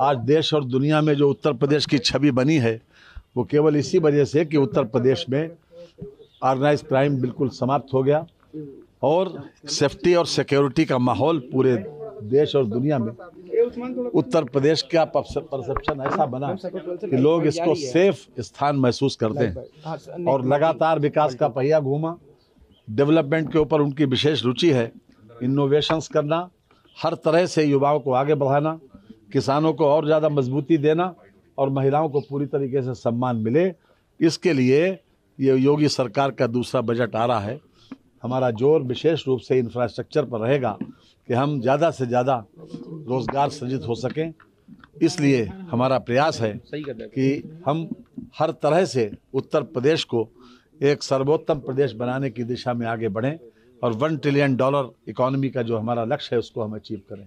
आज देश और दुनिया में जो उत्तर प्रदेश की छवि बनी है वो केवल इसी वजह से कि उत्तर प्रदेश में ऑर्गेनाइज क्राइम बिल्कुल समाप्त हो गया और सेफ्टी और सिक्योरिटी का माहौल पूरे देश और दुनिया में उत्तर प्रदेश का परसेप्शन ऐसा बना कि लोग इसको सेफ स्थान महसूस करते हैं और लगातार विकास का पहिया घूमा। डेवलपमेंट के ऊपर उनकी विशेष रुचि है, इनोवेशंस करना, हर तरह से युवाओं को आगे बढ़ाना, किसानों को और ज़्यादा मजबूती देना और महिलाओं को पूरी तरीके से सम्मान मिले, इसके लिए ये योगी सरकार का दूसरा बजट आ रहा है। हमारा जोर विशेष रूप से इंफ्रास्ट्रक्चर पर रहेगा कि हम ज़्यादा से ज़्यादा रोज़गार सृजित हो सकें, इसलिए हमारा प्रयास है कि हम हर तरह से उत्तर प्रदेश को एक सर्वोत्तम प्रदेश बनाने की दिशा में आगे बढ़ें और $1 ट्रिलियन इकोनॉमी का जो हमारा लक्ष्य है उसको हम अचीव करें।